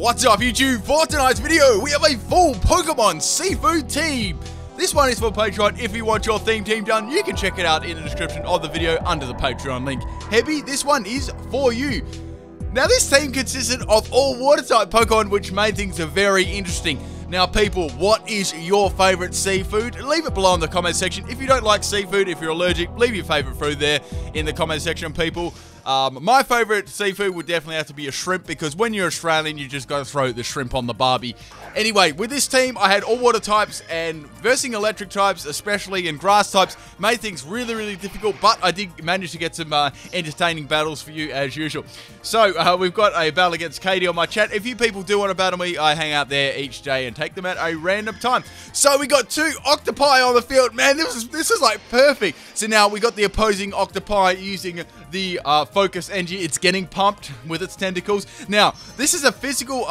What's up YouTube? For tonight's video, we have a full Pokemon seafood team. This one is for Patreon. If you want your theme team done, you can check it out in the description of the video under the Patreon link. Hebby, this one is for you. Now this team consisted of all water type Pokemon, which made things very interesting. Now people, what is your favourite seafood? Leave it below in the comment section. If you don't like seafood, if you're allergic, leave your favourite food there in the comment section, people. My favourite seafood would definitely have to be a shrimp, because when you're Australian, you just gotta throw the shrimp on the barbie. Anyway, with this team, I had all water types, and versing electric types, especially in grass types, made things really, really difficult, but I did manage to get some entertaining battles for you as usual. So, we've got a battle against Katie on my chat. If you people do want to battle me, I hang out there each day and take them at a random time. So, we got two octopi on the field. Man, this is like perfect. So, now we got the opposing octopi using the focus energy. It's getting pumped with its tentacles. Now, this is a physical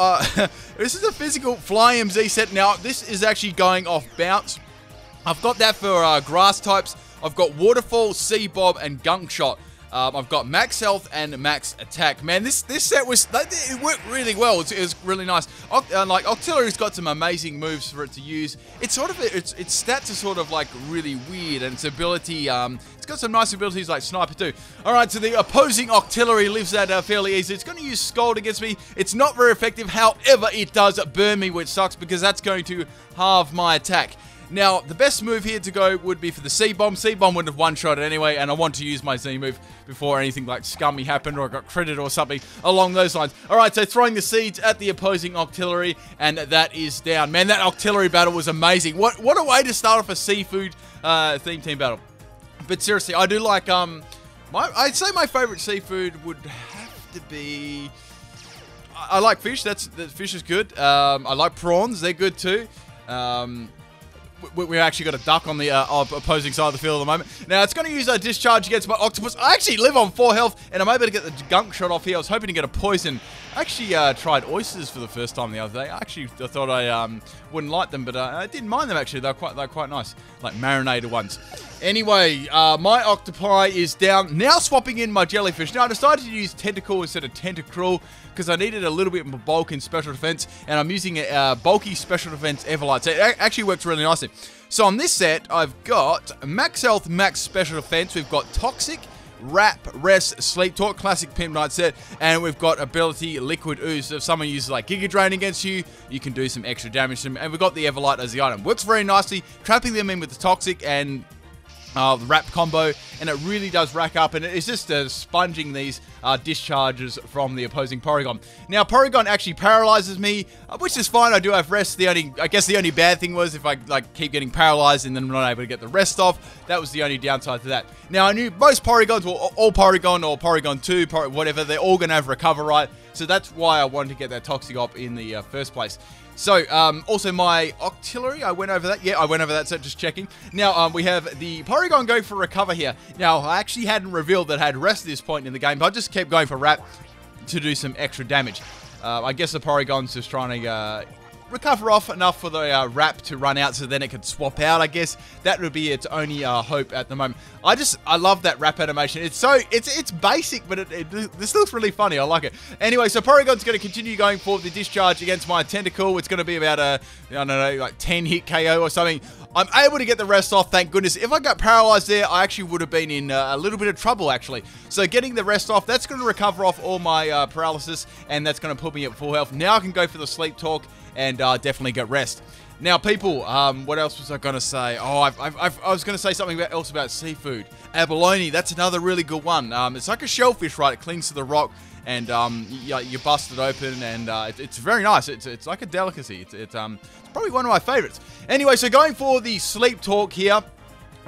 this is a physical fly MZ set. Now, this is actually going off bounce. I've got that for grass types. I've got waterfall, sea bob, and gunk shot. I've got max health and max attack. Man, this set was, it worked really well. It was really nice. Like Octillery's got some amazing moves for it to use. It's sort of its stats are sort of like really weird, and its ability it's got some nice abilities like sniper too. All right, so the opposing Octillery lives that fairly easy. It's going to use Scald against me. It's not very effective. However, it does burn me, which sucks because that's going to halve my attack. Now, the best move here to go would be for the C-Bomb. C-Bomb would have one-shot it anyway, and I want to use my Z-move before anything like scummy happened or I got credit or something along those lines. Alright, so throwing the seeds at the opposing Octillery, and that is down. Man, that Octillery battle was amazing. What a way to start off a seafood theme team battle. But seriously, I do like, I'd say my favourite seafood would have to be... I like fish. Fish is good. I like prawns. They're good too. We've actually got a duck on the opposing side of the field at the moment. Now, it's going to use a discharge against my octopus. I actually live on 4 health, and I'm able to get the gunk shot off here. I was hoping to get a poison. I actually tried oysters for the first time the other day. I thought I wouldn't like them, but I didn't mind them, actually. They're quite nice, like marinated ones. Anyway, my octopi is down. Now swapping in my jellyfish. Now, I decided to use Tentacool instead of Tentacruel, because I needed a little bit more bulk in special defense, and I'm using a bulky special defense Everlight. So it actually works really nicely. So on this set, I've got max health, max special defense. We've got Toxic, Wrap, Rest, Sleep Talk, classic Pimp Knight set. And we've got ability Liquid Ooze. So if someone uses like Giga Drain against you, you can do some extra damage to them. And we've got the Everlight as the item. Works very nicely, trapping them in with the Toxic and the Wrap combo. And it really does rack up. And it's just sponging these discharges from the opposing Porygon. Now, Porygon actually paralyzes me, which is fine. I do have rest. I guess the only bad thing was if I like keep getting paralyzed and then I'm not able to get the rest off. That was the only downside to that. Now, I knew most Porygons, well, all Porygon or Porygon 2, whatever, they're all going to have recover, right? So that's why I wanted to get that Toxic up in the first place. So, also my Octillery, I went over that. Yeah, I went over that set, just checking. Now, we have the Porygon going for recover here. Now, I actually hadn't revealed that I had rest at this point in the game, but I just kept going for wrap to do some extra damage. I guess the Porygon's just trying to recover off enough for the wrap to run out so then it could swap out, I guess. That would be its only hope at the moment. I love that wrap animation. It's basic, but this looks really funny. I like it. Anyway, so Porygon's going to continue going for the discharge against my Tentacool. It's going to be about a, I don't know, like 10 hit KO or something. I'm able to get the rest off, thank goodness. If I got paralyzed there, I actually would have been in a little bit of trouble, actually. So getting the rest off, that's going to recover off all my paralysis, and that's going to put me at full health. Now I can go for the sleep talk and definitely get rest. Now, people, what else was I going to say? Oh, I was going to say something else about seafood. Abalone, that's another really good one. It's like a shellfish, right? It clings to the rock, and you bust it open, and it's very nice. It's like a delicacy. It's probably one of my favorites. Anyway, so going for the sleep talk here.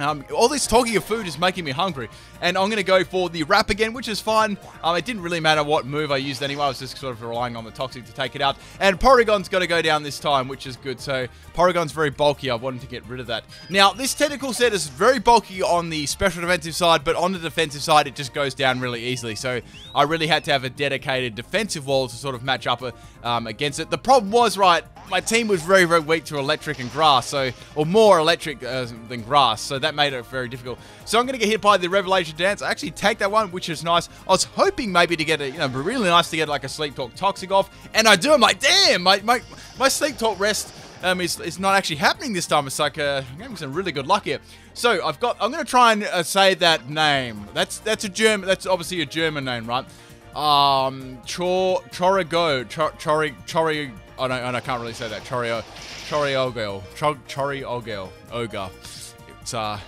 All this talking of food is making me hungry, and I'm going to go for the wrap again, which is fine. It didn't really matter what move I used anyway. I was just sort of relying on the Toxic to take it out, and Porygon's got to go down this time, which is good. So Porygon's very bulky. I wanted to get rid of that. Now, this Tentacool set is very bulky on the special defensive side, but on the defensive side, it just goes down really easily. So I really had to have a dedicated defensive wall to sort of match up against it. The problem was, right, my team was very, very weak to electric and grass, so, or more electric than grass, so that that made it very difficult. So I'm going to get hit by the Revelation Dance. I actually take that one, which is nice. I was hoping maybe to get a, really nice to get like a Sleep Talk Toxic off, and I do. I'm like, damn, my Sleep Talk Rest it's not actually happening this time. It's like I'm having some really good luck here. So I'm going to try and say that name. That's a German. That's obviously a German name, right? Chorigo. I can't really say that. Choriogel. Ogre.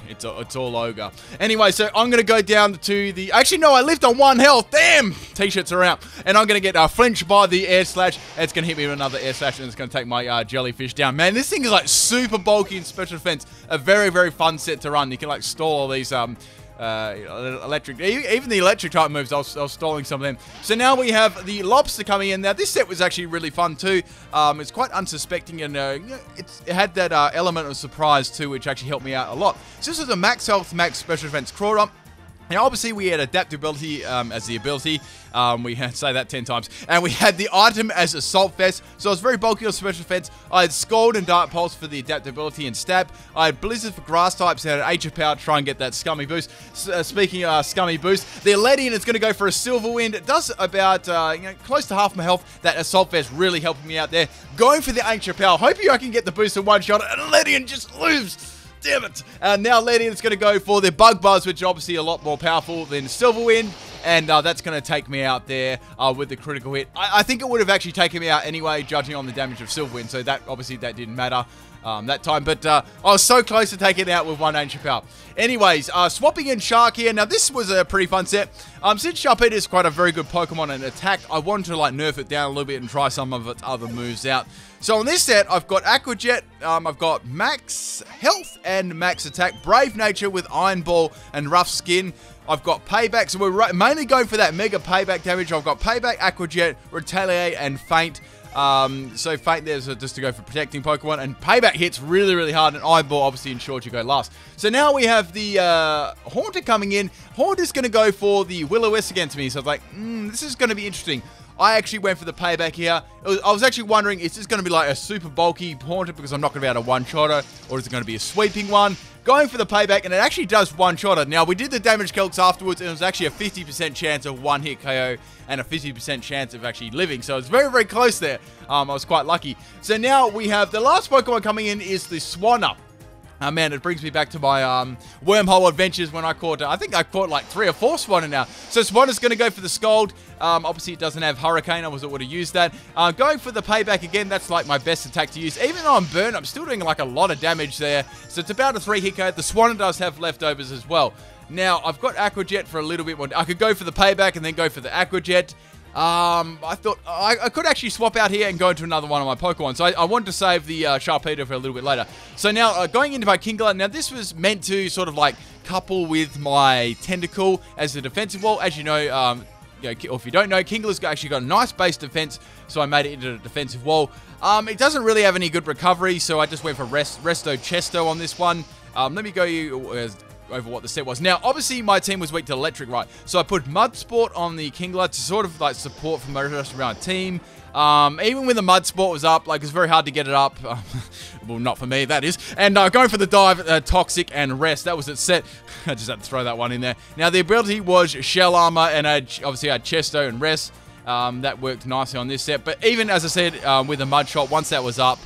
It's all ogre. Anyway, so I'm going to go down to the... Actually, no, I lived on 1 health. Damn! T-shirts are out. And I'm going to get flinched by the air slash. It's going to hit me with another air slash, and it's going to take my jellyfish down. Man, this thing is, like, super bulky in special defense. A very, very fun set to run. You can, like, stall all these... electric, even the electric type moves, I was stalling some of them. So now we have the lobster coming in. Now this set was actually really fun too. It's quite unsuspecting, and it had that element of surprise too, which actually helped me out a lot. So this was a max health, max special defense Crawdaunt. Now obviously we had Adaptability as the ability. We had, say that 10 times. And we had the item as Assault Vest. So I was very bulky on special defense. I had Scald and Dark Pulse for the Adaptability and Stab. I had Blizzard for Grass types and had Ancient Power to try and get that Scummy Boost. Speaking of Scummy Boost, the Aledian is going to go for a Silver Wind. It does about, close to half my health. That Assault Vest really helping me out there. Going for the Ancient Power. Hoping I can get the boost in 1 shot. And Aledian just loses. Damn it! Now Lady is going to go for the Bug Buzz, which obviously a lot more powerful than Silverwind, and that's going to take me out there with the critical hit. I think it would have actually taken me out anyway, judging on the damage of Silverwind, so that obviously that didn't matter that time, but I was so close to taking it out with 1 Ancient Power. Anyways, swapping in Shark here. Now this was a pretty fun set. Since Sharpedo is quite a very good Pokemon and attack, I wanted to like nerf it down a little bit and try some of its other moves out. So on this set, I've got Aqua Jet, I've got max health and max attack, Brave Nature with Iron Ball and Rough Skin. I've got Payback, so we're mainly going for that mega Payback damage. I've got Payback, Aqua Jet, Retaliate and Faint. So Faint there's just to go for protecting Pokemon, and Payback hits really, really hard, and Eyeball obviously ensures you go last. So now we have the Haunter coming in. Haunter's going to go for the Will-O-Wisp against me, so I was like, this is going to be interesting. I actually went for the Payback here. I was actually wondering, is this going to be like a super bulky Haunter because I'm not going to be able to 1-shot, or is it going to be a sweeping one? Going for the Payback, and it actually does 1-shot it. Now, we did the damage calcs afterwards, and it was actually a 50% chance of 1-hit KO and a 50% chance of actually living. So, it's very, very close there. I was quite lucky. So, now we have the last Pokemon coming in is the Swanna. Man, it brings me back to my wormhole adventures when I caught... I think I caught like 3 or 4 Swanna now. So Swanna's going to go for the Scald. Obviously, it doesn't have Hurricane. I was would have used that. Going for the Payback again. That's like my best attack to use. Even though I'm burnt, I'm still doing like a lot of damage there. So it's about a 3-hit KO. The Swanna does have Leftovers as well. Now, I've got Aqua Jet for a little bit more. I could go for the Payback and then go for the Aqua Jet. I thought I could actually swap out here and go into another one of my Pokemon. So I wanted to save the Sharpedo for a little bit later. So now going into my Kingler. Now this was meant to sort of like couple with my Tentacool as a defensive wall. As you know, or if you don't know, Kingler's actually got a nice base defense. So I made it into a defensive wall. It doesn't really have any good recovery. So I just went for Resto Chesto on this one. Let me go over what the set was. Now, obviously, my team was weak to electric, right? So I put Mud Sport on the Kingler to sort of like support from the rest of our team. Even when the Mud Sport was up, like it's very hard to get it up. Well, not for me, that is. And going for the Dive, Toxic and Rest. That was its set. I just had to throw that one in there. Now, the ability was Shell Armor, and obviously I had Chesto and Rest. That worked nicely on this set. But even as I said, with the Mud Shot, once that was up,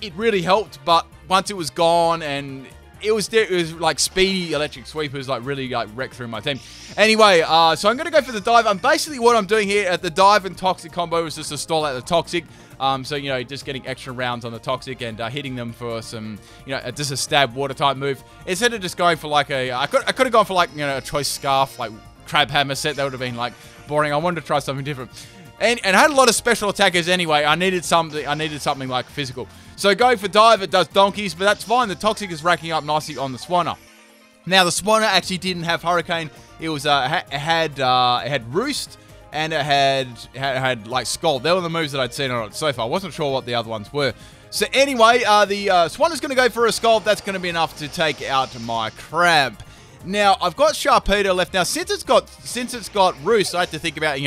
it really helped. But once it was gone and it was like speedy electric sweepers, like really like wrecked through my team. Anyway, so I'm going to go for the Dive. I'm basically what I'm doing here at the Dive and Toxic combo is just to stall out the Toxic. So, you know, just getting extra rounds on the Toxic and hitting them for some, just a stab water type move. Instead of just going for like a, I could have gone for like, a choice scarf, like crab hammer set. That would have been like boring. I wanted to try something different. And I had a lot of special attackers anyway. I needed something like physical. So going for Dive, it does donkeys, but that's fine. The Toxic is racking up nicely on the Swanna. Now the Swanna actually didn't have Hurricane. It was it had Roost and it had like Scald. They were the moves that I'd seen on it so far. I wasn't sure what the other ones were. So anyway, the Swanna's going to go for a Scald. That's going to be enough to take out my crab. Now I've got Sharpedo left. Now since it's got Roost, I had to think about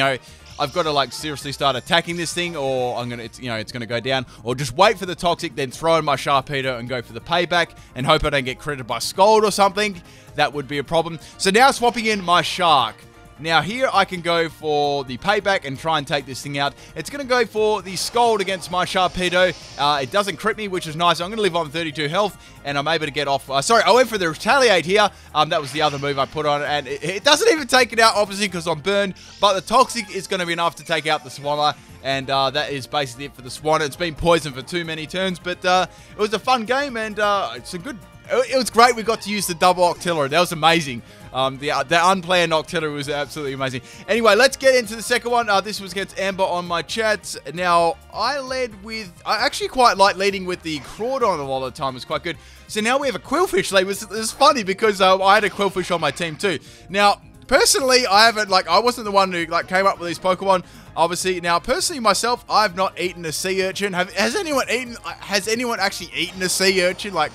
I've got to like seriously start attacking this thing, or I'm gonna, it's, you know, it's gonna go down. Or just wait for the Toxic, then throw in my Sharpedo and go for the Payback, and hope I don't get critted by Scald or something. That would be a problem. So now swapping in my Shark. Now here I can go for the Payback and try and take this thing out. It's going to go for the Scald against my Sharpedo. It doesn't crit me, which is nice. I'm going to live on 32 health, and I'm able to get off. Sorry, I went for the Retaliate here. That was the other move I put on, and it doesn't even take it out, obviously, because I'm burned. But the Toxic is going to be enough to take out the Swanna, and that is basically it for the Swanna. It's been poisoned for too many turns, but it was a fun game, and it's a good... It was great. We got to use the double Octillery. That was amazing. The unplanned Octillery was absolutely amazing. Anyway, let's get into the second one. This was against Amber on my chats. Now, I led with... I actually quite like leading with the Crawdaunt a lot of the time. It's quite good. So now we have a Qwilfish. Like, it was funny because I had a Qwilfish on my team too. Now, personally, I haven't... Like, I wasn't the one who like came up with these Pokemon. Obviously, now, personally, myself, I've not eaten a sea urchin. Has anyone actually eaten a sea urchin? Like...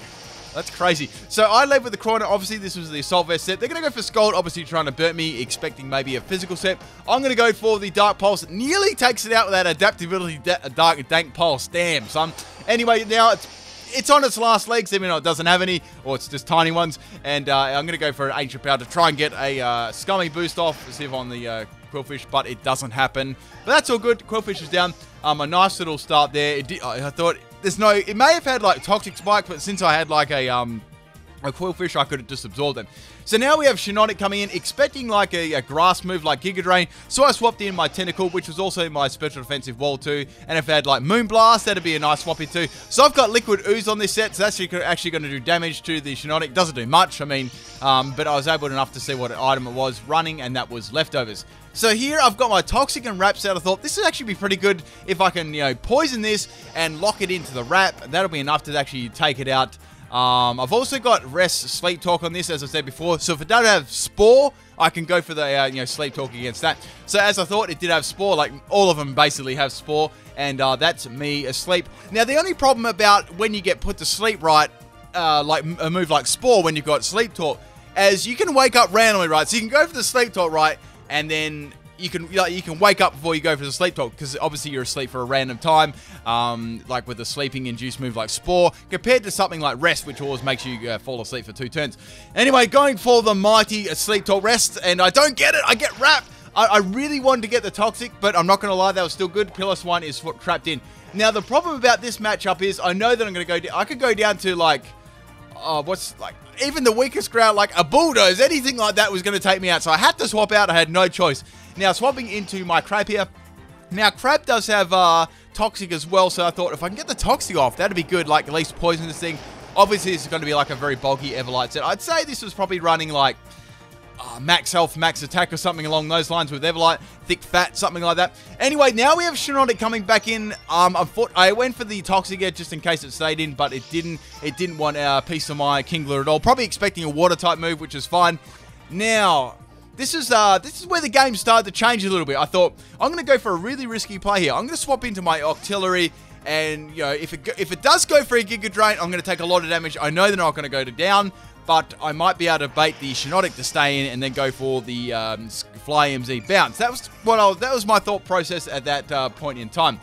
That's crazy. So I led with the Crawdaunt. Obviously, this was the Assault Vest set. They're going to go for Scald, obviously trying to burn me, expecting maybe a physical set. I'm going to go for the Dark Pulse. Nearly takes it out with that Adaptability Dark Dank Pulse. Damn, son. Anyway, now it's on its last legs, even though it doesn't have any, or it's just tiny ones. And I'm going to go for an Ancient Power to try and get a scummy boost off, see if on the Qwilfish, but it doesn't happen. But that's all good. Qwilfish is down. A nice little start there. I thought... There's no, it may have had like Toxic Spike, but since I had like a Qwilfish, I could have just absorbed them. So now we have Shiinotic coming in, expecting like a grass move like Giga Drain. So I swapped in my Tentacool, which was also my special defensive wall too. And if I had like Moonblast, that'd be a nice swap in too. So I've got Liquid Ooze on this set, so that's actually going to do damage to the Shiinotic. Doesn't do much, I mean, but I was able enough to see what item it was running, and that was Leftovers. So here I've got my Toxic and Wraps out. I thought this would actually be pretty good if I can, you know, poison this and lock it into the Wrap. That'll be enough to actually take it out. I've also got Rest, Sleep Talk on this, as I said before. So if I don't have Spore, I can go for the, you know, Sleep Talk against that. So as I thought, it did have Spore. Like, all of them basically have Spore. And that's me asleep. Now, the only problem about when you get put to sleep, right, like a move like Spore when you've got Sleep Talk, as you can wake up randomly, right? So you can go for the Sleep Talk, right? And then you can wake up before you go for the Sleep Talk, because obviously you're asleep for a random time, like with a sleeping-induced move like Spore, compared to something like Rest, which always makes you fall asleep for 2 turns. Anyway, going for the mighty Sleep Talk Rest, and I don't get it. I get wrapped. I really wanted to get the Toxic, but I'm not going to lie, that was still good. Pillar Swine is trapped in. Now, the problem about this matchup is I know that I'm going to go down. I could go down to, like... what's like even the weakest ground, like a Bulldoze, anything like that was going to take me out. So I had to swap out. I had no choice. Now swapping into my Crab here. Now Crab does have Toxic as well, so I thought if I can get the Toxic off, that'd be good. Like at least poison this thing. Obviously, this is going to be like a very bulky Everlight set. I'd say this was probably running like max health, max attack, or something along those lines with Everlight, thick fat, something like that. Anyway, now we have Shiinotic coming back in. I went for the Toxic Edge just in case it stayed in, but it didn't want a piece of my Kingler at all. Probably expecting a water type move, which is fine. Now this is where the game started to change a little bit. I thought I'm going to go for a really risky play here. I'm going to swap into my Octillery. And, you know, if it does go for a Giga Drain, I'm going to take a lot of damage. I know they're not going to go to down, but I might be able to bait the Shiinotic to stay in and then go for the Fly MZ Bounce. That was my thought process at that point in time.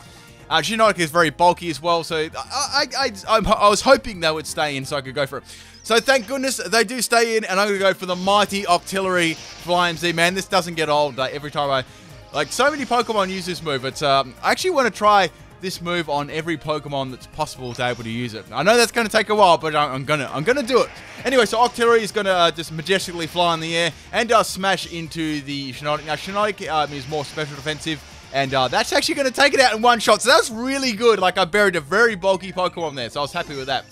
Shiinotic is very bulky as well, so I was hoping they would stay in so I could go for it. So thank goodness they do stay in, and I'm going to go for the mighty Octillery Fly MZ. Man, this doesn't get old. Every time so many Pokemon use this move. It's, I actually want to try... this move on every Pokemon that's possible to able to use it. I know that's going to take a while, but I'm gonna do it anyway. So Octillery is gonna just majestically fly in the air and smash into the Shiinotic. Now Shiinotic is more special defensive, and that's actually going to take it out in 1 shot. So that's really good. Like I buried a very bulky Pokemon there, so I was happy with that.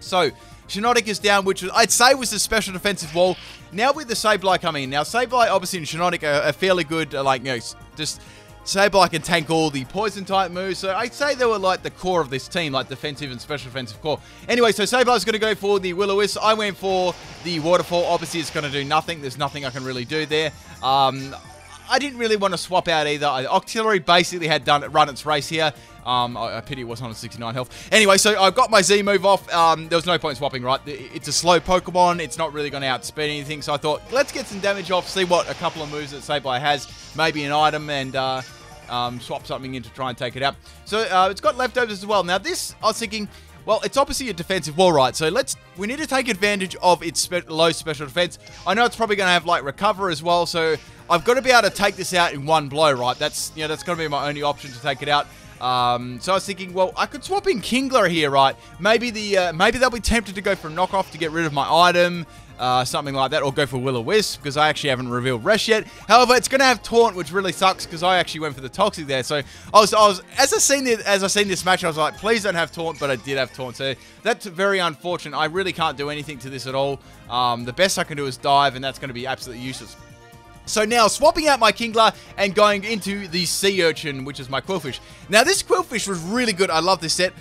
So Shiinotic is down, which I'd say was the special defensive wall. Now with the Sableye coming in, now Sableye obviously and Shiinotic are fairly good. Like you know, just Sableye can tank all the poison-type moves, so I'd say they were like the core of this team, like defensive and special defensive core. Anyway, so Sableye's going to go for the Will-O-Wisp. I went for the Waterfall. Obviously, it's going to do nothing. There's nothing I can really do there. I didn't really want to swap out either. Octillery basically had run its race here. I pity it wasn't on 69 health. Anyway, so I got my Z move off. There was no point swapping, right? It's a slow Pokemon. It's not really going to outspeed anything. So I thought, let's get some damage off, see what a couple of moves that Sableye has, maybe an item, and swap something in to try and take it out. So it's got Leftovers as well. Now this, I was thinking, well, it's obviously a defensive wall, right? So we need to take advantage of its low special defense. I know it's probably going to have like recover as well, so I've got to be able to take this out in one blow, right? That's, you know, that's going to be my only option to take it out. So I was thinking, well, I could swap in Kingler here, right? Maybe maybe they'll be tempted to go for knockoff to get rid of my item, something like that, or go for Will-O-Wisp, because I actually haven't revealed Rest yet. However, it's going to have Taunt, which really sucks, because I actually went for the Toxic there. So as I seen this match, I was like, please don't have Taunt, but I did have Taunt. So that's very unfortunate. I really can't do anything to this at all. The best I can do is dive, and that's going to be absolutely useless. So now, swapping out my Kingler and going into the Sea Urchin, which is my Qwilfish. Now, this Qwilfish was really good. I love this set.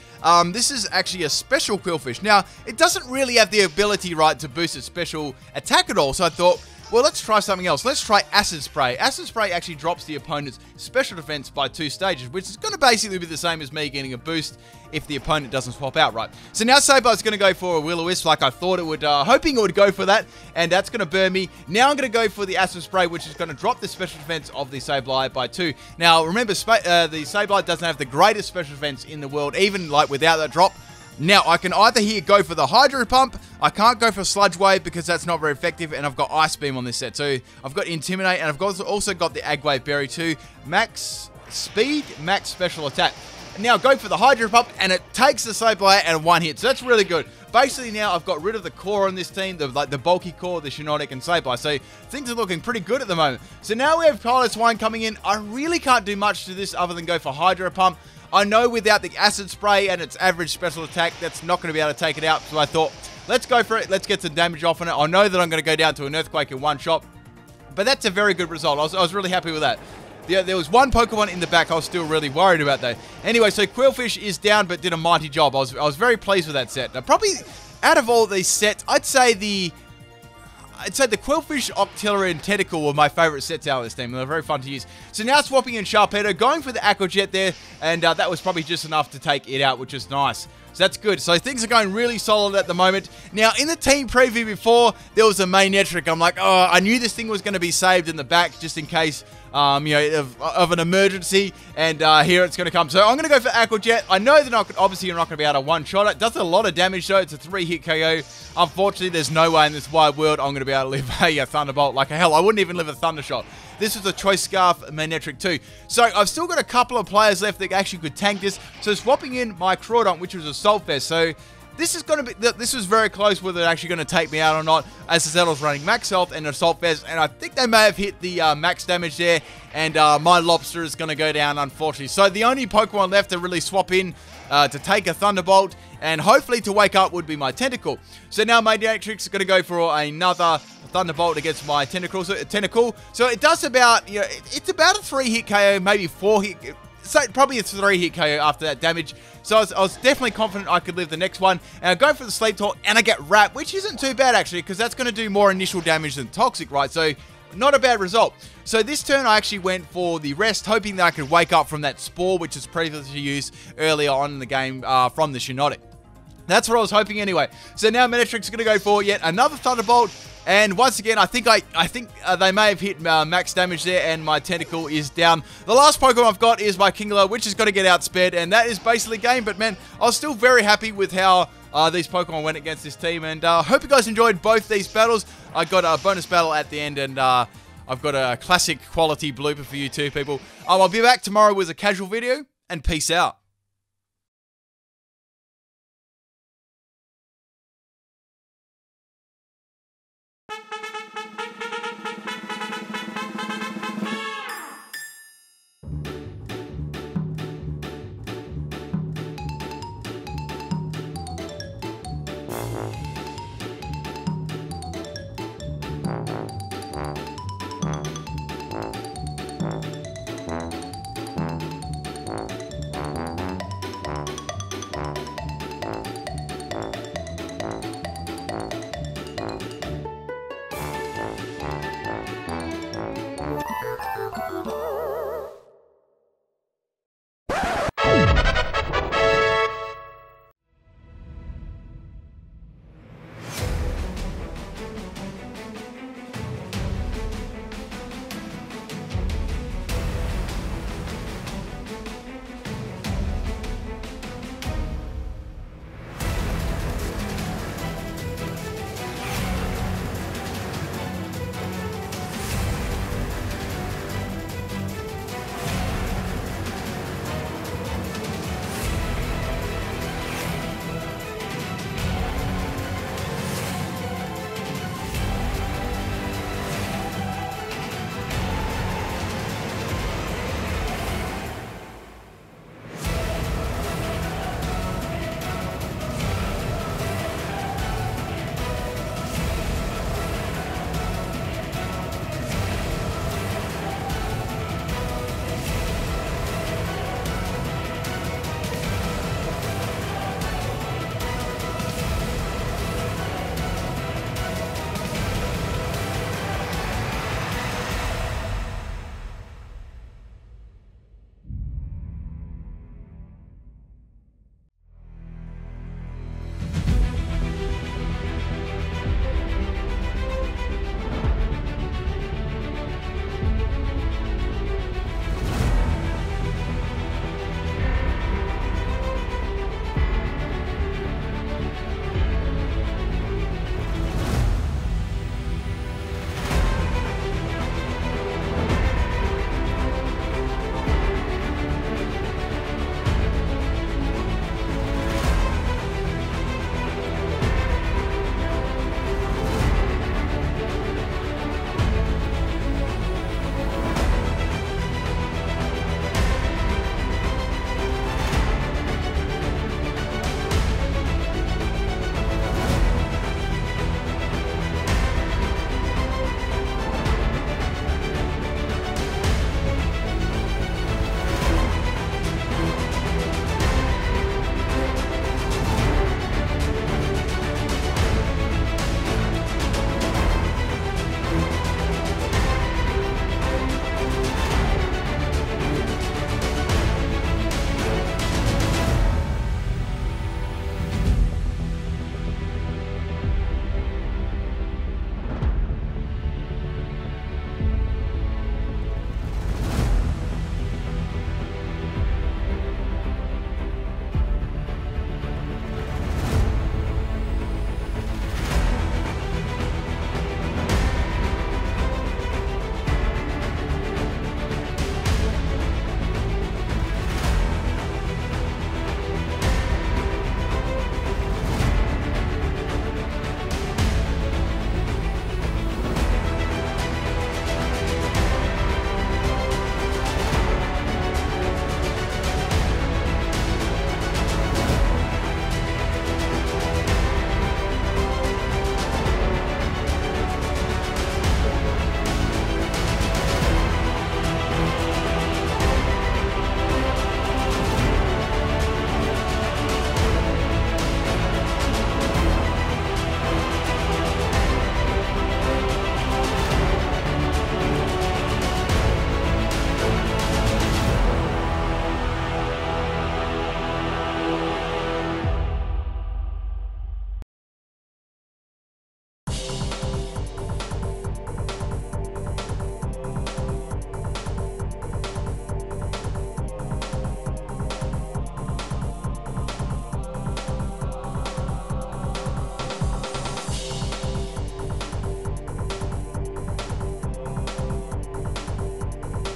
This is actually a special Qwilfish. Now, it doesn't really have the ability, right, to boost its special attack at all. So I thought, well, let's try something else. Let's try Acid Spray. Acid Spray actually drops the opponent's special defense by 2 stages, which is going to basically be the same as me getting a boost if the opponent doesn't swap out, right? So now Sableye's going to go for a Will-O-Wisp like I thought it would, hoping it would go for that, and that's going to burn me. Now I'm going to go for the Acid Spray, which is going to drop the special defense of the Sableye by 2. Now, remember, the Sableye doesn't have the greatest special defense in the world, even like without that drop. Now, I can either here go for the Hydro Pump. I can't go for Sludge Wave because that's not very effective, and I've got Ice Beam on this set. So, I've got Intimidate, and I've also got the Agwave Berry too. Max Speed, Max Special Attack. Now, go for the Hydro Pump, and it takes the Sableye and 1 hit. So, that's really good. Basically, now I've got rid of the core on this team, the bulky core, the Shiinotic and Sableye. So, things are looking pretty good at the moment. So, now we have Piloswine coming in. I really can't do much to this other than go for Hydro Pump. I know without the Acid Spray and its average special attack, that's not going to be able to take it out. So I thought, let's go for it. Let's get some damage off on it. I know that I'm going to go down to an Earthquake in one shot, but that's a very good result. I was really happy with that. Yeah, there was one Pokemon in the back I was still really worried about, though. Anyway, so Qwilfish is down, but did a mighty job. I was very pleased with that set. Now, probably out of all these sets, I'd say the Qwilfish, Octillery, and Tentacool were my favourite sets out of this team. They were very fun to use. So now swapping in Sharpedo, going for the Aqua Jet there, and that was probably just enough to take it out, which is nice. So that's good. So things are going really solid at the moment. Now, in the team preview before, there was a Magnetric. I'm like, oh, I knew this thing was going to be saved in the back just in case, you know, of an emergency, and here it's going to come. So I'm going to go for Aqua Jet. I know that obviously you're not going to be able to one-shot it. It does a lot of damage, though. It's a 3-hit KO. Unfortunately, there's no way in this wide world I'm going to be able to live a Thunderbolt like hell. I wouldn't even live a Thunder Shot. This is a Choice Scarf Magnetric too. So I've still got a couple of players left that actually could tank this. So swapping in my Crawdaunt, which was Assault Vest. So this is going to be, this was very close whether it's actually going to take me out or not, as the Zettle's running max health and Assault Vest, and I think they may have hit the max damage there, and my Lobster is going to go down, unfortunately. So the only Pokemon left to really swap in to take a Thunderbolt and hopefully to wake up would be my Tentacool. So now Magnetrix is going to go for another Thunderbolt against my Tentacool. So it does about, you know, it's about a 3-hit KO, maybe 4-hit, so probably a 3-hit KO after that damage. So I was definitely confident I could live the next one. And I go for the Sleep Talk and I get Wrap, which isn't too bad actually, because that's going to do more initial damage than Toxic, right? So not a bad result. So this turn I actually went for the Rest, hoping that I could wake up from that Spore, which is previously used earlier on in the game from the Shiinotic. That's what I was hoping anyway. So now Magnetric's going to go for yet another Thunderbolt. And once again, I think they may have hit max damage there, and my Tentacool is down. The last Pokemon I've got is my Kingler, which is going to get outsped, and that is basically game. But man, I was still very happy with how these Pokemon went against this team, and I hope you guys enjoyed both these battles. I got a bonus battle at the end, and I've got a classic quality blooper for you too, people. I'll be back tomorrow with a casual video, and peace out.